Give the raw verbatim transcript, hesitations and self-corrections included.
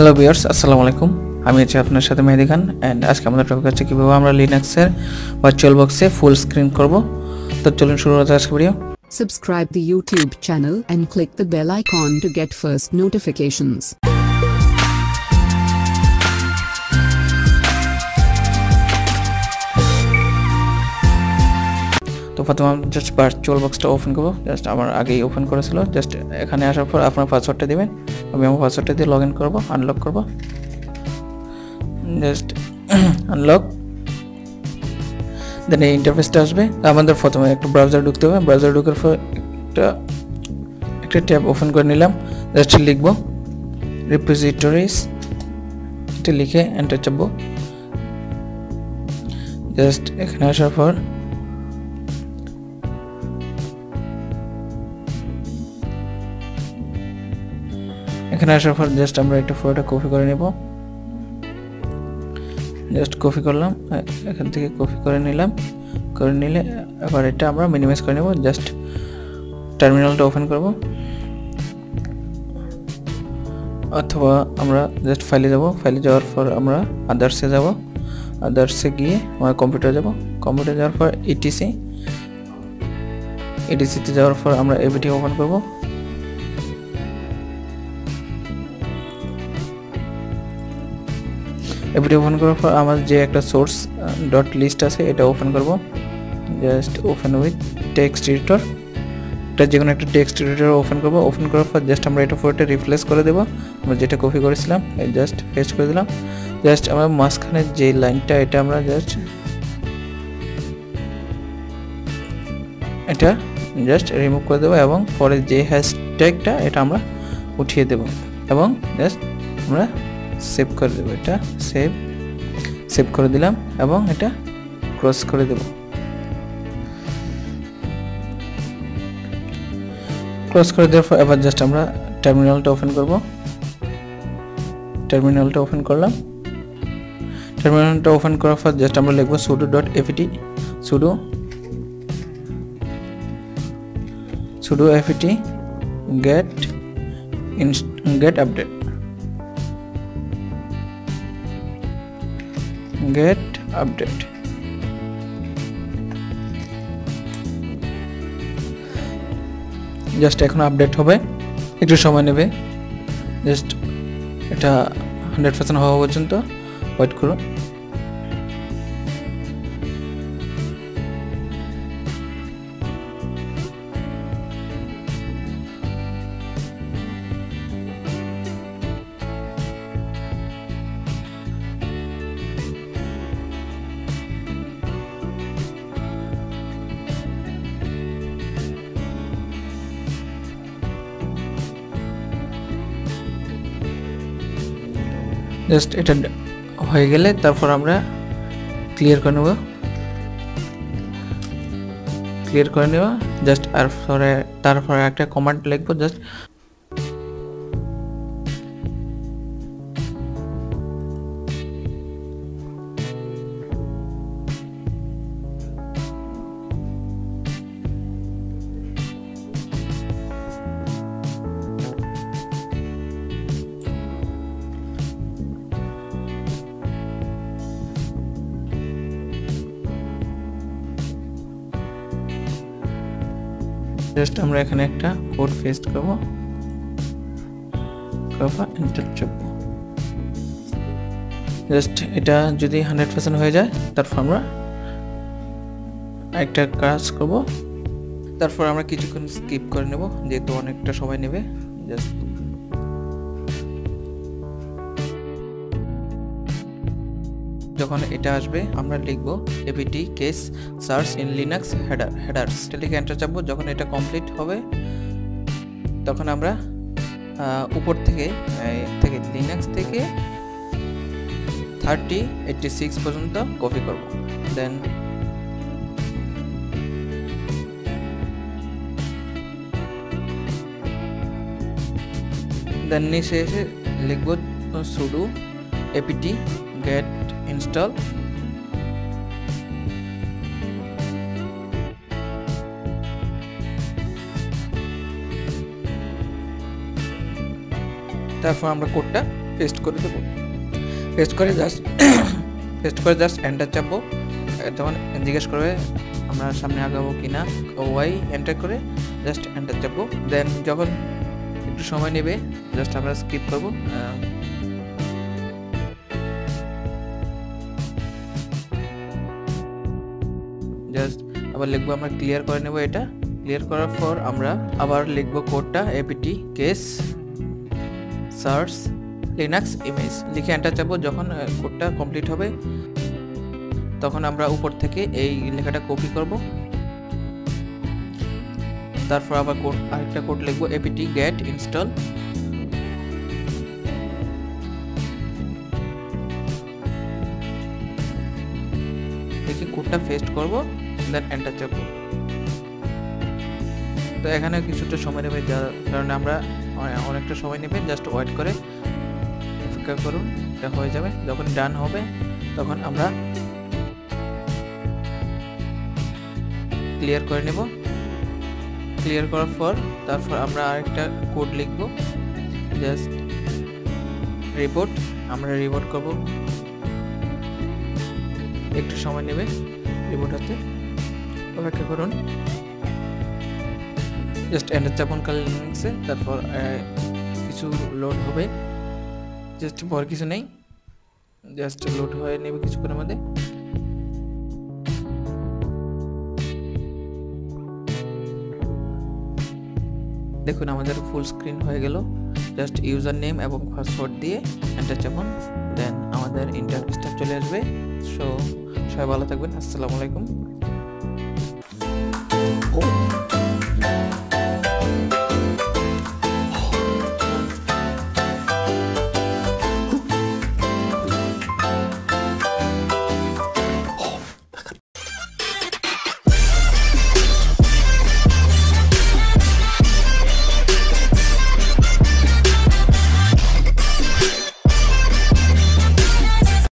Hello viewers, আসসালামু আলাইকুম। আমি আছি আপনার সাথে মেহেদি খান। অ্যান্ড আজকে আমাদের টপিক হচ্ছে কীভাবে আমরা লিনাক্সের ভার্চুয়াল বক্সে ফুল স্ক্রিন করব। তো চলুন শুরু করা যাক আজকে video. Subscribe the YouTube channel and click the bell icon to get first notifications. তো প্রথমে আমি জাস্ট ভার্চুয়াল বক্সটা ওপেন করবো। জাস্ট আমার আগেই ওপেন করেছিল। জাস্ট এখানে আসার পর আপনার পাসওয়ার্ডটা দেবেন। আমি আমার পাসওয়ার্ডটা দিয়ে লগ ইন করবো, আনলক করবো। জাস্ট আনলক, দেন এই ইন্টারফেসটা আসবে। আমাদের প্রথমে একটা ব্রাউজার ঢুকতে হবে। ব্রাউজার ঢুকার পর একটা একটা ট্যাব ওপেন করে নিলাম। জাস্ট লিখবো রিপোজিটরিজ, এটা লিখে এন্টার চাপবো। জাস্ট এখানে আসার পর এখানে আসার পর জাস্ট আমরা একটা ফটোটা কপি করে নেব। জাস্ট কপি করলাম, এখান থেকে কপি করে নিলাম। করে নিলে এবার এটা আমরা মিনিমাইজ করে নেব। জাস্ট টার্মিনালটা ওপেন করব, অথবা আমরা জাস্ট ফাইলে যাব। ফাইলে যাওয়ার পর আমরা আদার্সে যাব। আদার্সে গিয়ে আমার কম্পিউটার যাব। কম্পিউটার যাওয়ার পর ইটিসি, ইটিসিতে যাওয়ার পর আমরা এবিটি ওপেন করব। এবিটি ওপেন করার পর আমার যে একটা সোর্স ডট লিস্ট আছে এটা ওপেন করব। Just open with text editor, এটা যে কোনো একটা টেক্সট এডিটর ওপেন করব। ওপেন করার পর জাস্ট আমরা এটা ফটোটা রিপ্লেস করে দেবো। আমরা যেটা কপি করেছিলাম জাস্ট পেস্ট করে দিলাম। জাস্ট আমরা মাঝখানের যে লাইনটা এটা আমরা জাস্ট এটা জাস্ট রিমুভ করে দেবো, এবং পরে যে হ্যাশট্যাগটা এটা আমরা উঠিয়ে দেবো, এবং জাস্ট আমরা সেভ করে দেবো। এটা সেভ সেভ করে দিলাম এবং এটা ক্রস করে দেব। ক্রস করে দেওয়ার পর এবার জাস্ট আমরা টার্মিনালটা ওপেন করব। টার্মিনালটা ওপেন করলাম। টার্মিনালটা ওপেন করার পর জাস্ট আমরা লিখবো sudo dot apt, sudo sudo apt get inst get update get update just এখন আপডেট হবে, একটু সময় নেবে। জাস্ট এটা হান্ড্রেড পার্সেন্ট হওয়া পর্যন্ত ওয়েট করুন। জাস্ট এটা হয়ে গেলে তারপর আমরা ক্লিয়ার করে নেব। ক্লিয়ার করে নেব জাস্ট আর পরে তারপরে একটা কমান্ড লিখবো। জাস্ট জাস্ট আমরা এখানে একটা কোড পেস্ট করব, তারপর এন্টার চাপব। জাস্ট এটা যদি হান্ড্রেড পার্সেন্ট হয়ে যায় তারপর আমরা একটা কাজ করব। তারপর আমরা কিছুক্ষণ স্কিপ করে নেব, যেহেতু অনেকটা সময় নেবে। জাস্ট যখন এটা আসবে আমরা লিখব apt cache search in Linux header headers, এটা লিখে এন্টার চাপবো। যখন এটা কমপ্লিট হবে তখন আমরা উপর থেকে থেকে লিনাক্স থেকে থার্টি এইটটি সিক্স পর্যন্ত কপি করব। দেন দেন নিচে এসে লিখব sudo apt get install, তারপর আমরা কোডটা পেস্ট করে দেব। পেস্ট করে জাস্ট পেস্ট করে জাস্ট এন্টার চাপবো, তখন জিজ্ঞেস করবে আমরা সামনে আগাবো কি না। ওয়াই এন্টার করে জাস্ট এন্টার চাপবো। দেন যখন একটু সময় নেবে জাস্ট আমরা স্কিপ করবো। জাস্ট আবার লিখবো, আমরা ক্লিয়ার করে নেব। এটা ক্লিয়ার করার পর আমরা আবার লিখব কোডটা, APT cache search Linux image লিখে এন্টার চাপবো। যখন কোডটা কমপ্লিট হবে তখন আমরা উপর থেকে এই লেখাটা কপি করব। তারপর আবার কোড আরেকটা কোড লিখব, এপিটি গেট ইনস্টল। দেখি কোডটা পেস্ট করব, দেন এন্টার চাপবো। তো এখানে কিছুটা সময় নেবে, যার কারণে আমরা অনেকটা সময় নেবে, জাস্ট ওয়েট করে অপেক্ষা করুন, এটা হয়ে যাবে। যখন ডান হবে তখন আমরা ক্লিয়ার করে নেব। ক্লিয়ার করার পর তারপর আমরা আরেকটা কোড লিখব, জাস্ট রিপোর্ট। আমরা রিপোর্ট করব, একটু সময় নেবে রিপোর্ট হতে, অপেক্ষা করুন। জাস্ট এন্টার চাপুন কালি লিনাক্সে, তারপর কিছু লোড হবে, জাস্ট পর কিছু নেই, জাস্ট লোড হয়ে নেবে কিছুক্ষণের মধ্যে। দেখুন আমাদের ফুল স্ক্রিন হয়ে গেল। জাস্ট ইউজার নেম এবং পাসওয়ার্ড দিয়ে এন্টার চাপুন, দেন আমাদের ইন্টারভিউটা চলে আসবে। সো সবাই ভালো থাকবেন, আসসালামু আলাইকুম।